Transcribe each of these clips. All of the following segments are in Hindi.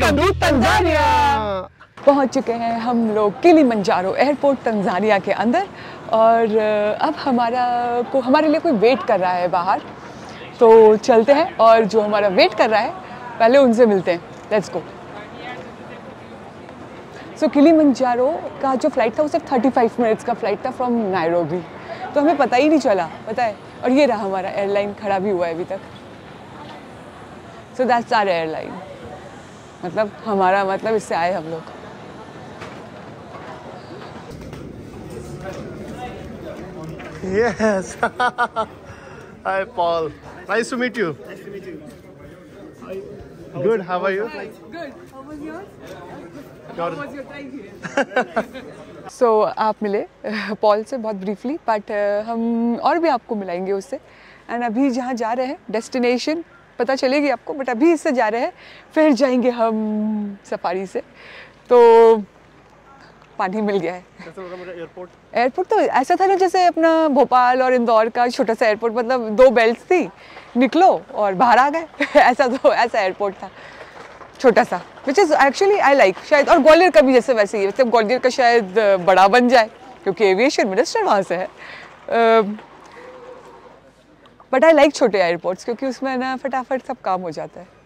Welcome to Tanzania! पहुंच चुके हैं हम लोग किलीमंजारो एयरपोर्ट तंजानिया के अंदर और अब हमारे लिए कोई वेट कर रहा है बाहर, तो चलते हैं और जो हमारा वेट कर रहा है पहले उनसे मिलते हैं। Let's go. सो किलीमंजारो का जो फ्लाइट था वो सिर्फ 35 मिनट्स का फ्लाइट था फ्रॉम नायरोबी, तो हमें पता ही नहीं चला, पता है। और ये रहा हमारा एयरलाइन, खड़ा भी हुआ है अभी तक। सो दैट्स आवर एयरलाइन, मतलब हमारा, मतलब इससे आए हम लोग। Yes. Hi Paul. Nice to meet you. Nice to meet you. Good. How are you? Good. How was yours? How was your time here? So आप मिले Paul से बहुत briefly, but हम और भी आपको मिलाएंगे उससे। And अभी जहाँ जा रहे हैं destination पता चलेगी आपको, but अभी इससे जा रहे हैं, फिर जाएंगे हम सफारी से। तो पानी मिल गया है। एयरपोर्ट तो ऐसा था ना जैसे अपना भोपाल और इंदौर का छोटा सा एयरपोर्ट, मतलब दो बेल्ट थी, निकलो और बाहर आ गए। ऐसा एयरपोर्ट था छोटा सा, which is actually I like. शायद और ग्वालियर का भी जैसे वैसे ही, मतलब ग्वालियर का शायद बड़ा बन जाए क्योंकि एविएशन मिनिस्टर वहाँ से है, बट आई लाइक छोटे एयरपोर्ट्स क्योंकि उसमें ना फटाफट सब काम हो जाता है।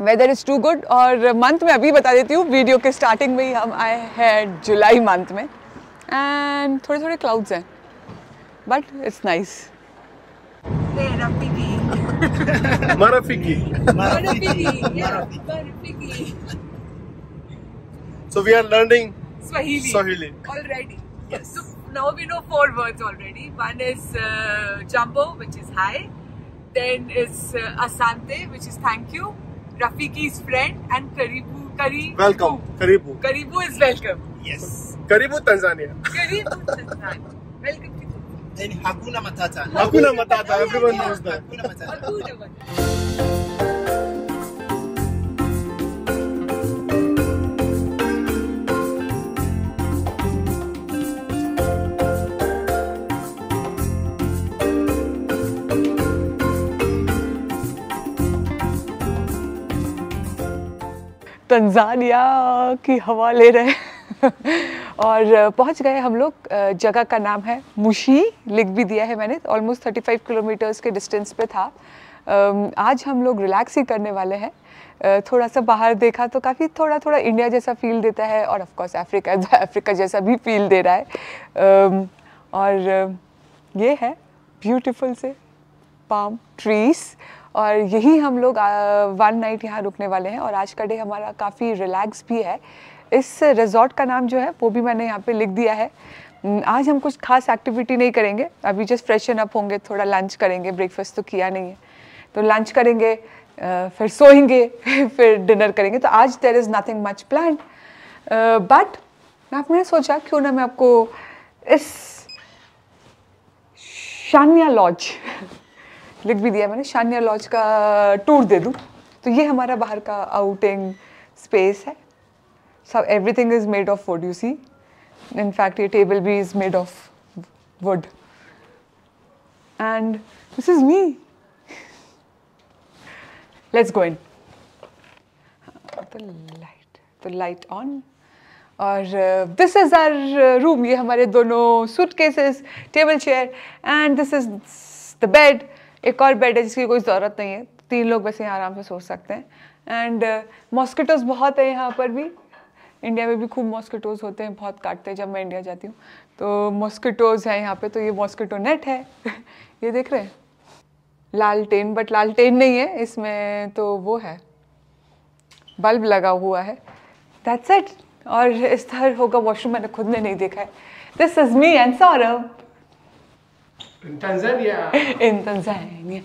Weather is too good. और मंथ में अभी बता देती हूँ, वीडियो के स्टार्टिंग में ही हम आए हैं जुलाई मंथ में, एंड थोड़े थोड़े क्लाउड्स हैं but it's nice. So we are learning Swahili already. Yes. So now we know 4 words already. One is jambo, which is hi. Then is asante, which is thank you. Rafiki's friend, and Karibu. Welcome. Karibu is welcome. Yes. Karibu Tanzania. Welcome to Tanzania. Then Hakuna Matata. Everyone knows that. Hakuna Matata. Tanzania की हवा ले रहे और पहुंच गए हम लोग। जगह का नाम है मुशी, लिख भी दिया है मैंने। ऑलमोस्ट 35 किलोमीटर्स के डिस्टेंस पे था। आज हम लोग रिलैक्स ही करने वाले हैं। थोड़ा सा बाहर देखा तो काफ़ी थोड़ा इंडिया जैसा फील देता है, और ऑफ कोर्स अफ्रीका जैसा भी फील दे रहा है। और ये है ब्यूटीफुल से पाम ट्रीज़, और यही हम लोग 1 नाइट यहाँ रुकने वाले हैं। और आज का डे हमारा काफ़ी रिलैक्स भी है। इस रिजॉर्ट का नाम जो है वो भी मैंने यहाँ पे लिख दिया है। आज हम कुछ खास एक्टिविटी नहीं करेंगे, अभी जस्ट फ्रेशन अप होंगे, थोड़ा लंच करेंगे, ब्रेकफास्ट तो किया नहीं है, तो लंच करेंगे, फिर सोएंगे, फिर डिनर करेंगे। तो आज there is nothing much plan, but मैंने सोचा क्यों ना मैं आपको इस शान्या लॉज, लिख भी दिया मैंने, शान्या लॉज का टूर दे दूँ। तो ये हमारा बाहर का आउटिंग स्पेस है। सब everything is made of wood, you see. In fact ये टेबल भी is made of wood, and this is me. Let's go in. तो लाइट ऑन। और दिस इज़ आवर रूम। ये हमारे दोनों suitcases, table chair, and this is the bed. एक और बेड है जिसकी कोई ज़रूरत नहीं है, 3 लोग वैसे यहाँ आराम से सो सकते हैं। एंड मॉस्किटोज़ बहुत हैं यहाँ पर भी, इंडिया में भी खूब मॉस्किटोज़ होते हैं, बहुत काटते हैं। जब मैं इंडिया जाती हूँ तो मॉस्किटोज़ हैं यहाँ पे, तो ये मॉस्किटो नेट है। ये देख रहे हैं, लालटेन, बट लालटेन नहीं है इसमें, तो वो है, बल्ब लगा हुआ है। That's it. और इस तरह होगा वॉशरूम, मैंने खुद ने नहीं देखा है। This is me and Saurabh in Tanzania. In Tanzania.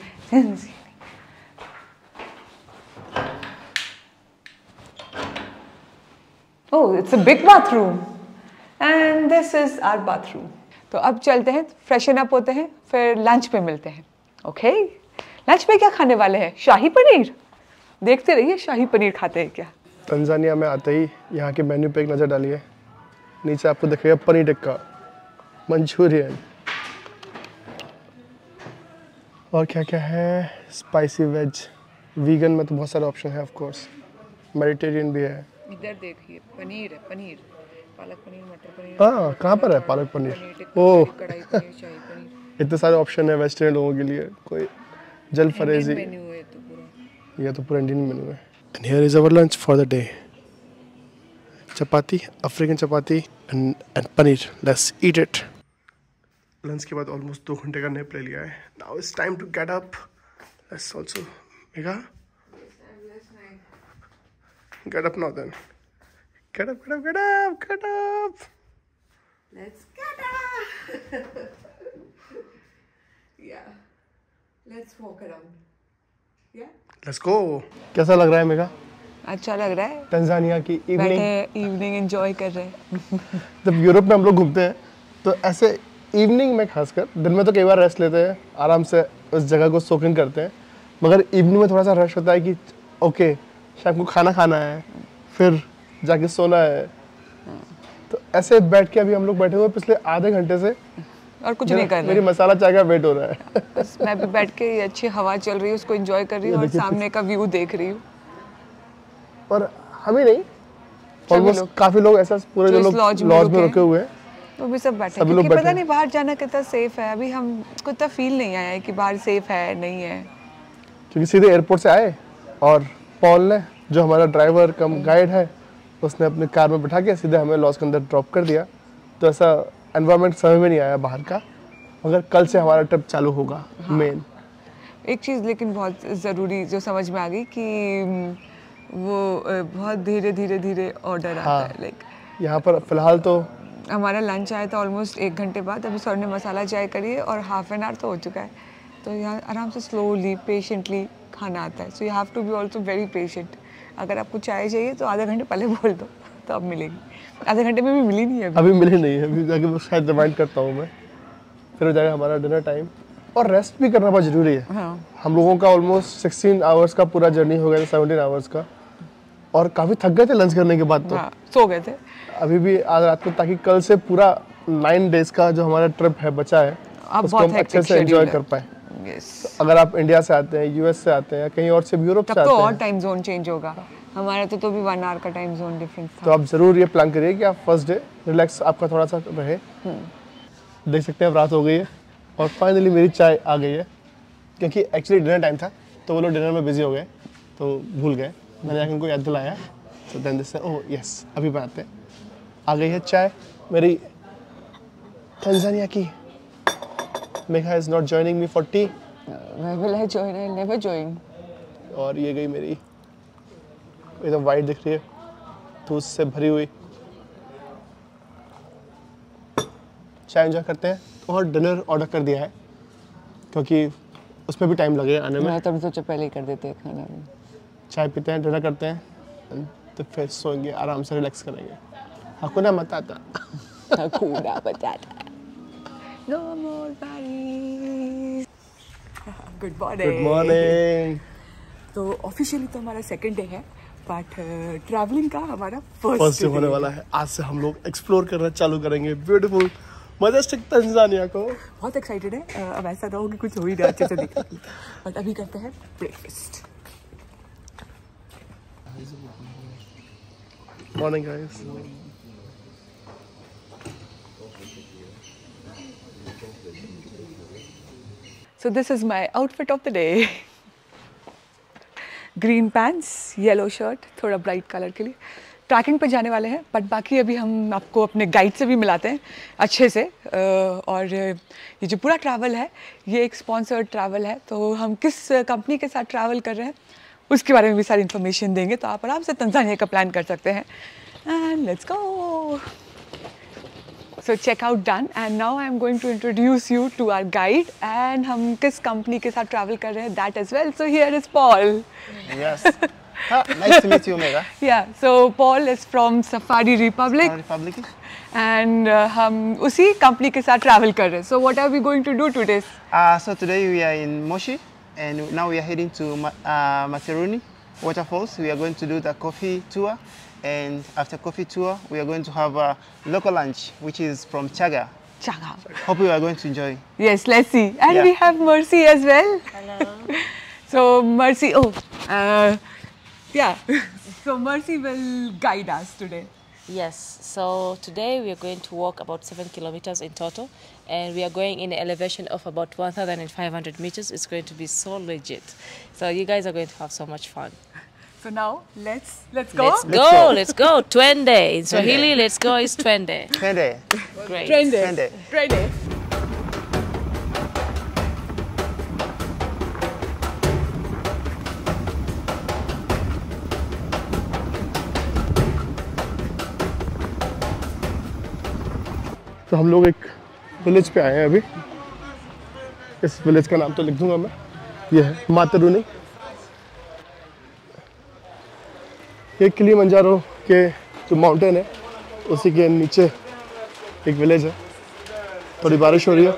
Oh, it's a big bathroom. And this is our bathroom. तो अब चलते हैं, फ्रेशन अप होते हैं, फिर लंच पे मिलते हैं। ओके, लंच में क्या खाने वाले हैं? शाही पनीर। देखते रहिए शाही पनीर खाते हैं क्या। तंजानिया में आते ही यहाँ के मेन्यू पे एक नज़र डालिए। नीचे आपको दिखेगा पनीर टिक्का, मंचूरियन, और क्या क्या है, स्पाइसी वेज वीगन में तो बहुत सारे ऑप्शन है, ऑफ कोर्स मेडिटेरियन भी है। इधर देखिए पनीर है, पनीर पालक पनीर, मटर पनीर। हाँ कहाँ पर है पालक पनीर? ओह इतने सारे ऑप्शन है वेस्टर्न लोगों के लिए। कोई जल फरेजी ये तो पूरा इंडियन मेन्यू है। And here is our lunch for the day, chapati, African chapati and paneer. Let's eat it. Lunch के बाद ऑलमोस्ट 2 घंटे का नैप ले लिया है। Now it's time to get up. Let's also get up now then. Get up, get up, get up, get up. Let's get up. Yeah. Let's walk around. Yeah. Let's go. कैसा लग रहा है मेगा? अच्छा लग रहा है। तंजानिया की इवनिंग, इवनिंग एंजॉय कर रहे हैं। जब यूरोप में हम लोग घूमते हैं तो ऐसे इवनिंग में, खासकर दिन में तो कई बार रेस्ट लेते हैं, आराम से उस जगह को सोक इन करते हैं, मगर इवनिंग में थोड़ा सा रश होता है कि ओके शाम को खाना खाना है फिर जाके सोना है। तो ऐसे बैठ के अभी हम लोग बैठे हुए पिछले आधे घंटे से और कुछ नहीं कर रहे। मेरी मसाला चाय का वेट हो रहा है। बस मैं भी बैठ के अच्छी हवा चल रही है उसको एंजॉय कर रही हूँ और सामने का व्यू देख रही हूँ। और हम ही नहीं, ऑलमोस्ट काफी लोग ऐसा पूरे जो लॉज में रुके हुए हैं वो भी सब बैठे, क्योंकि पता नहीं बाहर जाना कितना सेफ है। अभी हमको इतना फील नहीं आया है कि बाहर सेफ है नहीं है, क्योंकि सीधे एयरपोर्ट से आए और पॉल ने जो हमारा ड्राइवर कम गाइड है उसने अपनी कार में बिठा के सीधे हमें लॉज के अंदर ड्रॉप कर दिया। तो ऐसा एनवायरनमेंट समझ में नहीं आया बाहर का, मगर कल से हमारा ट्रिप चालू होगा। हाँ। मेन एक चीज़ लेकिन बहुत ज़रूरी जो समझ में आ गई कि वो बहुत धीरे धीरे धीरे ऑर्डर आता है। लाइक यहाँ पर फिलहाल तो हमारा लंच आया था ऑलमोस्ट 1 घंटे बाद, अभी सर ने मसाला चाय करी है और ½ एन आवर तो हो चुका है। तो यहाँ आराम से स्लोली पेशेंटली खाना आता है। So you have to be also very patient. अगर आपको चाय चाहिए तो आधा घंटे पहले बोल दो तो अब मिलेगी। आधे घंटे में भी मिली नहीं है, अभी मिली नहीं है। अभी जाके शायद रिमाइंड करता हूँ मैं, फिर हो जाएगा हमारा डिनर टाइम। और रेस्ट भी करना बहुत ज़रूरी है। हाँ। हम लोगों का ऑलमोस्ट 16 आवर्स का पूरा जर्नी हो गया था, 17 आवर्स का, और काफ़ी थक गए थे लंच करने के बाद। तो हाँ, सो गए थे अभी भी आज रात को, ताकि कल से पूरा 9 डेज़ का जो हमारा ट्रिप है बचा है उसको हम अच्छे से एंजॉय कर पाए। Yes. तो अगर आप इंडिया से आते हैं, यूएस से आते हैं, कहीं और से भी, यूरोप से आते हैं, तब तो और टाइम जोन चेंज होगा। हमारा तो भी 1 आवर का टाइम जोन डिफरेंस था। तो आप जरूर ये प्लान करिए कि आप फर्स्ट डे रिलैक्स आपका थोड़ा सा रहे। देख सकते हैं अब रात हो गई है और फाइनली मेरी चाय आ गई है, क्योंकि एक्चुअली डिनर टाइम था तो वो लोग डिनर में बिजी हो गए तो भूल गए। मैंने आके उनको याद दिलाया तो देन दिस ओह यस अभी बनाते हैं। आ गई है चाय मेरी तंजानिया की। Megha is not joining me for tea. Will I join? I'll never join. और ये गई मेरी, एकदम वाइट दिख रही है, दूध से भरी हुई चाय। एंजॉय करते हैं। और डिनर ऑर्डर कर दिया है क्योंकि उसमें भी टाइम लगेगा आने में। मैं तो सोचा पहले ही कर देते हैं खाना भी। चाय पीते हैं, डिनर करते हैं, तो फिर सोएंगे, आराम से रिलैक्स करेंगे। हकुना मताता, हकुना मताता। No more parties. Good morning. Good morning. तो ऑफिशियली तो हमारा 2nd डे है, बट ट्रैवलिंग का हमारा फर्स्ट डे होने वाला है। आज से हम लोग एक्सप्लोर करना चालू करेंगे ब्यूटीफुल मजेस्टिक तंजानिया को। बहुत एक्साइटेड है। अब ऐसा ना हो कि कुछ हो ही ना, अच्छे से दिखेगी। बट अभी करते हैं breakfast. Morning guys. So this is my outfit of the day. Green pants, yellow shirt, थोड़ा bright color के लिए। Tracking पे जाने वाले हैं, but बाकी अभी हम आपको अपने guide से भी मिलाते हैं अच्छे से। और ये जो पूरा travel है ये एक sponsored travel है, तो हम किस company के साथ travel कर रहे हैं उसके बारे में भी सारी information देंगे। तो आप आराम से तंजानिया का plan कर सकते हैं। And let's go. So checkout done and now I am going to introduce you to our guide and हम किस company के साथ travel कर रहे हैं that as well. So here is Paul. Yes. Ha, nice to meet you, Megha. Yeah. So Paul is from Safari Republic. Safari Republic. And हम उसी company के साथ travel कर रहे हैं. So what are we going to do today? So today we are in Moshi and now we are heading to Materuni Waterfalls. We are going to do the coffee tour. And after coffee tour, we are going to have a local lunch, which is from Chaga. Chaga. Hope you are going to enjoy. Yes, let's see. And yeah, we have Mercy as well. Hello. So Mercy, oh, Yeah, so Mercy will guide us today. Yes, so today we are going to walk about 7 kilometers in total, and we are going in an elevation of about 1,500 meters. It's going to be so legit. So you guys are going to have so much fun. So now let's go. Let's go. Twende. In Swahili, let's go is twende. Twende. Great. Twende. Twende. Twende. तो हम लोग एक विलेज पे आए हैं अभी. इस विलेज का नाम तो लिख दूंगा मैं. ये है मातरुनी. ये किलीमंजारो के जो माउंटेन है उसी के नीचे एक विलेज है. थोड़ी बारिश हो रही है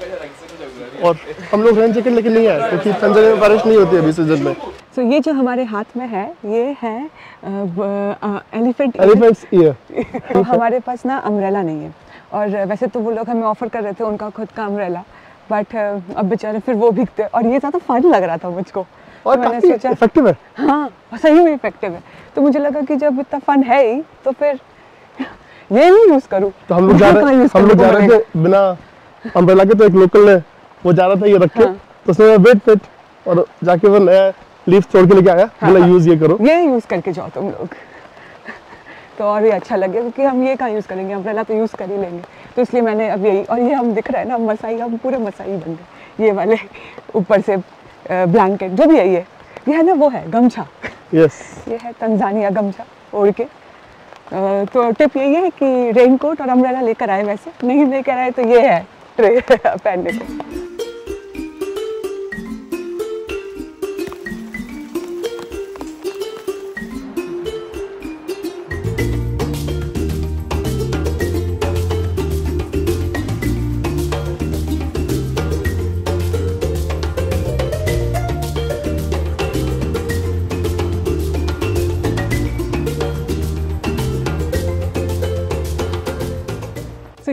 और हम लोग रेन जैकेट लेके नहीं आए क्योंकि तंजानिया में बारिश नहीं होती है अभी सीजन में. तो ये जो हमारे हाथ में है ये है एलिफेंट्स ईयर. तो हमारे पास ना अम्ब्रेला नहीं है और वैसे तो वो लोग हमें ऑफर कर रहे थे उनका खुद का अम्ब्रेला, बट अब बेचारे फिर वो भीगते और ये ज़्यादा फन लग रहा था मुझको. और तो मैंने सोचा इफेक्टिव है. हाँ, सही में इफेक्टिव है. तो मुझे लगा कि जब इतना फन है ही तो फिर ये भी यूज़ करूँ. तो हम लोग जा रहे थे बिना अम्ब्रेला के. तो एक लोकल है वो जा रहा था ये रख के, तो उसने वेट वेट और जाके वो नया लीफ तोड़ के लेके आया. बोला यूज़ ये करो, ये यूज़ करके जाओ तुम लोग. तो और भी अच्छा लगे क्योंकि हम ये कहाँ यूज़ करेंगे, अम्ब्रेला तो यूज़ कर ही लेंगे. तो इसलिए मैंने अब यही, और ये हम दिख रहा है ना मसाई, हम पूरे मसाई बन गए. ये वाले ऊपर से ब्लैंकेट जो भी है, ये है ना वो है गमछा. यस, ये है तंजानिया गमछा ओढ़ के. तो टिप यही है कि रेनकोट और अम्ब्रेला लेकर आए. वैसे नहीं लेकर आए तो ये है ट्रे पहनने को.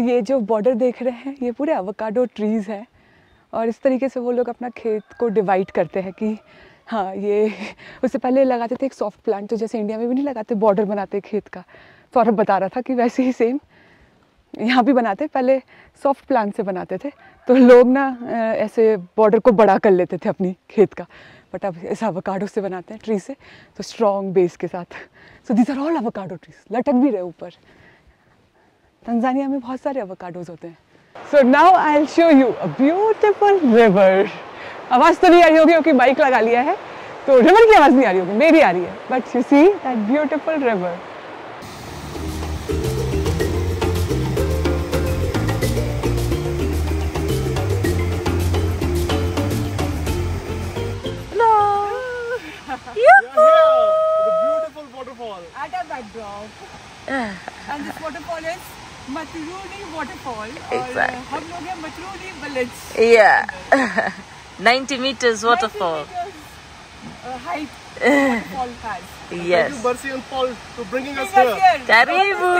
ये जो बॉर्डर देख रहे हैं ये पूरे एवोकाडो ट्रीज़ हैं और इस तरीके से वो लोग अपना खेत को डिवाइड करते हैं कि हाँ ये उससे पहले लगाते थे एक सॉफ्ट प्लांट, तो जैसे इंडिया में भी नहीं लगाते बॉर्डर बनाते खेत का. तो और बता रहा था कि वैसे ही सेम यहाँ भी बनाते, पहले सॉफ्ट प्लांट से बनाते थे. तो लोग ना ऐसे बॉर्डर को बड़ा कर लेते थे अपनी खेत का, बट अब इस एवोकाडो से बनाते हैं ट्री से, तो स्ट्रॉन्ग बेस के साथ. So this are all avocado trees, लटक भी रहे ऊपर. Tanzania में बहुत सारे एवोकाडोज होते हैं. So now I'll show you a beautiful river. आवाज़ तो नहीं आ रही होगी क्योंकि बाइक लगा लिया है, तो रिवर की आवाज़ नहीं आ रही होगी, मेरी आ रही है. But you see that beautiful river. Hello. Yahoo! The beautiful waterfall. At our backdrop. And this waterfall is Materuni Waterfall. Exactly. और हम लोग हैं Materuni village. Yeah. 90 meters waterfall. 90 meters height waterfall has. Yes. Thank you Mercy and Paul for bringing us here. Karibu.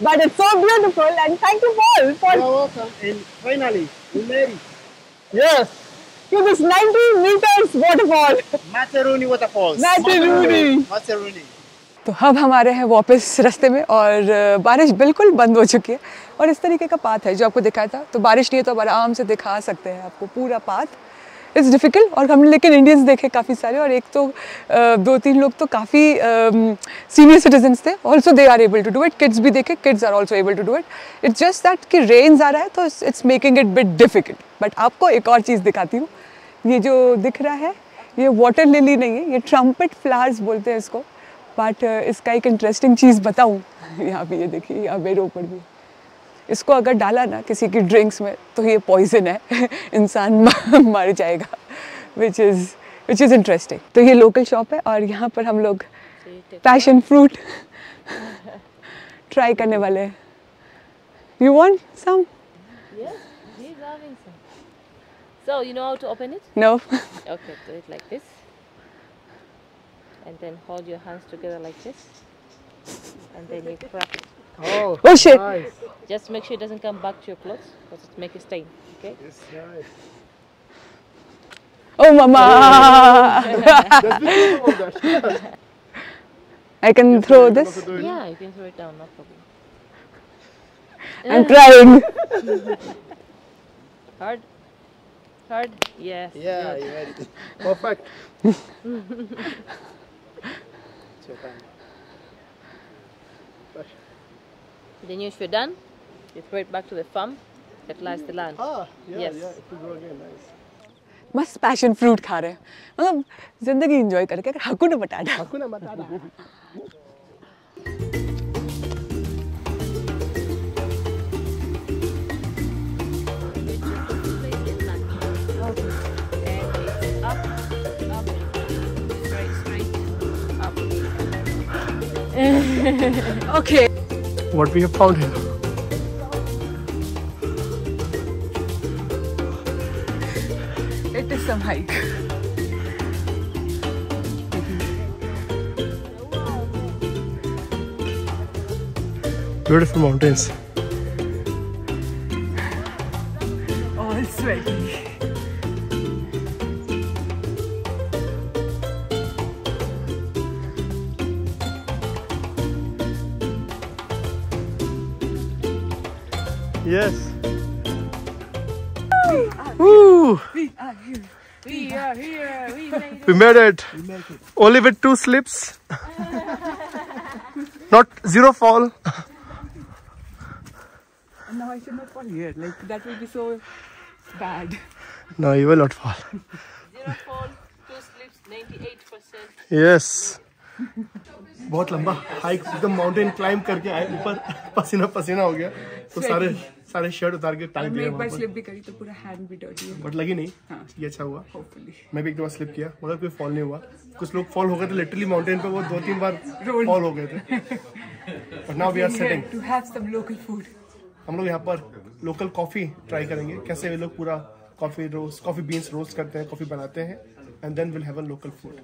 But it's so beautiful, and thank you, Paul, for... You're welcome. And finally, we made it. Yes. To this 90 meters waterfall. Materuni Waterfalls. Materuni. Materuni. तो अब हमारे हैं वापस रास्ते में और बारिश बिल्कुल बंद हो चुकी है और इस तरीके का पाथ है जो आपको दिखाया था। तो बारिश नहीं है तो आप आराम से दिखा सकते हैं आपको पूरा पाथ। इट्स डिफ़िकल्ट और हमने लेकिन इंडियंस देखे काफ़ी सारे और एक तो 2-3 लोग तो काफ़ी सीनियर सिटीजन्स थे। Also they are able to do it. Kids भी देखे, kids are also able to do it. It's just that कि रेन्स आ रहा है तो it's making it bit difficult. But आपको एक और चीज़ दिखाती हूँ, ये जो दिख रहा है ये वाटर लिली नहीं है, ये ट्रम्पेट फ्लावर्स बोलते हैं इसको। बट इसका एक इंटरेस्टिंग चीज़ बताऊँ, यहाँ पे ये देखिए, यहाँ मेरे ऊपर भी इसको अगर डाला ना किसी की ड्रिंक्स में तो ये पॉइजन है, इंसान मर जाएगा, विच इज़ इंटरेस्टिंग। तो ये लोकल शॉप है और यहाँ पर हम लोग पैशन फ्रूट ट्राई करने वाले हैं। You want some? Yes, he's having some. So you know how to open it? No. Okay, do it like this. And then hold your hands together like this, and then you crack it. Oh shit! Nice. Just make sure it doesn't come back to your clothes, because it makes a stain. Okay? Yes, nice. Oh, mama! I can throw this. Yeah, you can throw it down. No problem. I'm trying. Hard. Hard. Yes. Yeah, you had it. Perfect. Then if you're done, you throw it back to the farm that lies the land. Ah, yeah, yes. Yeah, it will grow again, nice. मस्त पैशन फ्रूट खा रहे हैं, मतलब जिंदगी एंजॉय करके। अगर हकुना मटाडा, हकुना मटाडा। Okay. What we have found here. It is some hike. Beautiful mountains. All sweaty. Yes. We are here. We made it. Only with 2 slips. Not 0 fall. No, I should not fall here. Like that will be so bad. No, you will not fall. 0 fall, 2 slips, 98%. Yes. बहुत लंबा हाइक, एकदम माउंटेन क्लाइम करके आए ऊपर, पसीना पसीना हो गया तो सारे शर्ट उतार के टांग दिए। एक बार स्लिप भी करी तो पूरा हैंड भी डर्टी है, बट लगी नहीं। हाँ। ये अच्छा हुआ। मैं भी एक दो बार स्लिप किया, मतलब कोई फॉल नहीं हुआ। कुछ लोग फॉल हो गए थे लिटरली माउंटेन पे, वो 2-3 बार फॉल हो गए थे। But now we are setting to have some local food. हम लोग यहाँ पर लोकल कॉफी ट्राई करेंगे, कैसे वे लोग पूरा कॉफी बीन्स रोस्ट करते हैं, कॉफी बनाते हैं, and then will have a local food.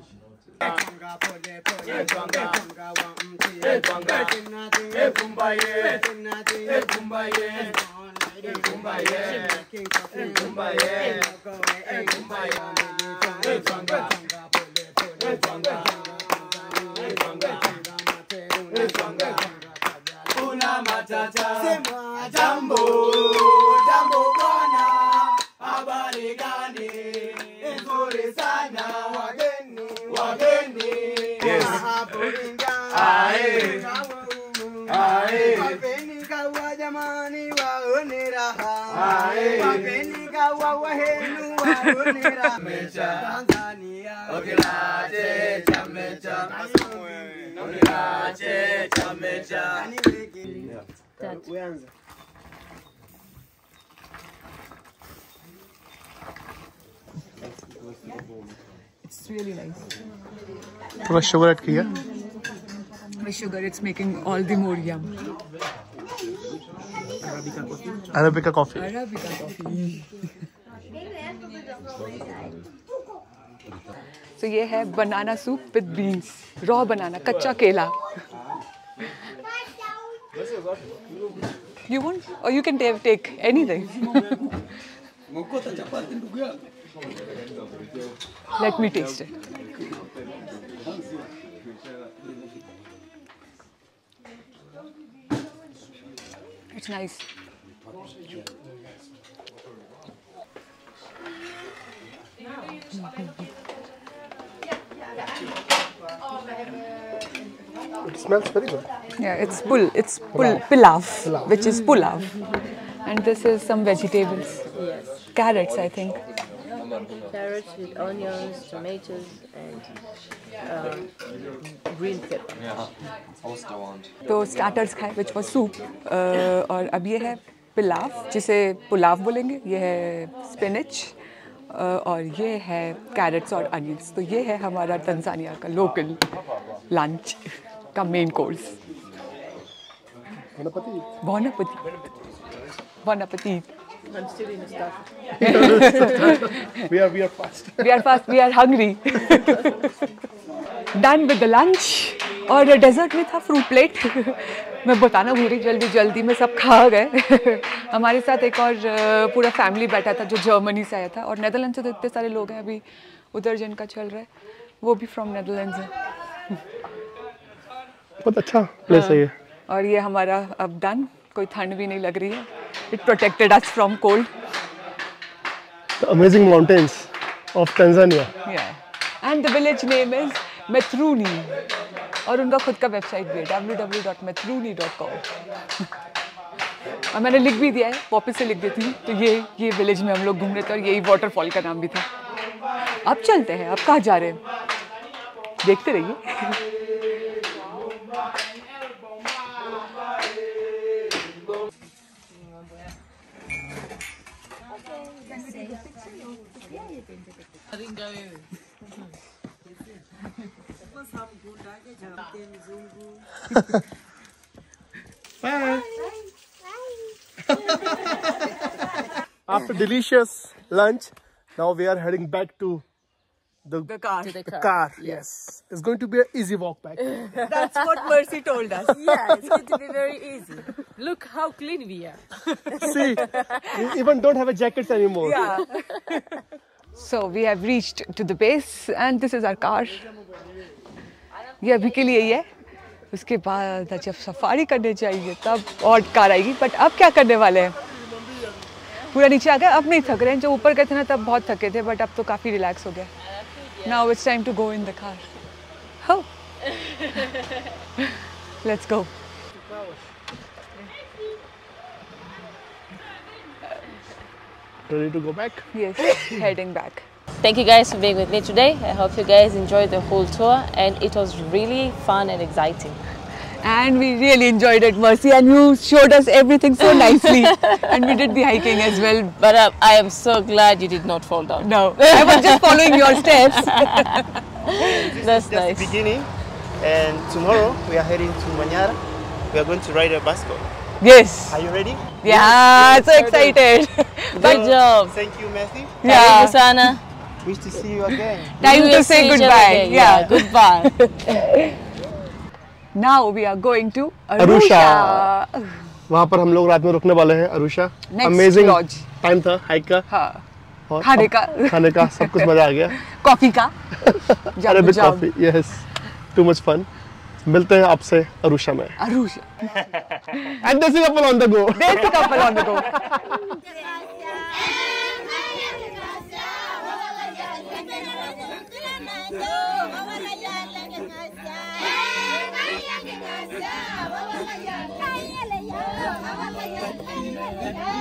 It's really nice. What sugar add kiya? With sugar, it's making all the more yum. Arabica coffee. So ये है banana soup with beans, raw banana, कच्चा केला। You want? Or you can take anything. Let me taste it. It's nice. It smells very good. Yeah, it's pul. It's pilav, which is pulav, and this is some vegetables. Yes. Carrots, I think. Carrots with onions, tomatoes, and green pepper. Yeah. So starters खाए, which was soup, और अब ये है pilav, जिसे pulav बोलेंगे. ये है spinach. और ये है carrots और onions. तो ये है हमारा तंजानिया का local lunch का main course. Bon appetit. Bon appetit. I'm still in a starving. We are fast. We are fast. We are hungry. Done with the lunch. और dessert में था fruit plate. मैं बताना भूल रही, जल्दी में सब खा गए. हमारे साथ एक और पूरा फैमिली बैठा था जो जर्मनी से आया था, और नेदरलैंड से तो इतने सारे लोग हैं अभी उधर जिनका चल रहा है, वो भी फ्रॉम नेदरलैंड्स है. बहुत अच्छा प्लेस है ये. और ये हमारा अब डन, कोई ठंड भी नहीं लग रही है. It protected us from cold. The amazing mountains of Tanzania. या and the village name is मैतरूनी, और उनका खुद का वेबसाइट भी है www.matruni.com. और मैंने लिख भी दिया है, कॉपी से लिख देती हूँ. तो ये विलेज में हम लोग घूम रहे थे, और यही वाटरफॉल का नाम भी था. अब चलते हैं, अब कहाँ जा रहे हैं देखते रहिए. Bye. After delicious lunch, now we are heading back to the car. To the car. Yes. It's going to be an easy walk back. That's what Mercy told us. Yeah, it's going to be very easy. Look how clean we are. See, we even don't have a jackets anymore. Yeah. So we have reached to the base, and this is our car. ये अभी के लिए ही है, उसके बाद जब सफारी करने चाहिए तब और कार आएगी. बट अब क्या करने वाले हैं, पूरा नीचे आ गए, अब नहीं थक रहे हैं. जो ऊपर गए थे ना तब बहुत थके थे, बट अब तो काफ़ी रिलैक्स हो गया. Now it's time to go in the car. हो, let's go. Ready to go back? Yes, heading back. Thank you guys for being with me today. I hope you guys enjoyed the whole tour, and it was really fun and exciting. And we really enjoyed it, Mercy, and you showed us everything so nicely. And we did the hiking as well. But I am so glad you did not fall down. No, I was just following your steps. That's just nice. The beginning, and tomorrow we are heading to Manyara. We are going to ride a bicycle. Yes. Are you ready? Yeah, yes. So excited. Good job. Thank you, Mercy. Yeah. Thank you, Sana. Wish to see you again. Time to say goodbye. Yeah, goodbye. Now we are going to Arusha. वहाँ पर हम लोग रात में रुकने वाले हैं Arusha. Amazing time था, hike का, हाँ, खाने का, सब कुछ मजा आ गया. Coffee का. Arabic coffee, yes. Too much fun. मिलते हैं आपसे Arusha में. Arusha. And Desi Couple On The Go. Desi Couple On The Go. Yeah.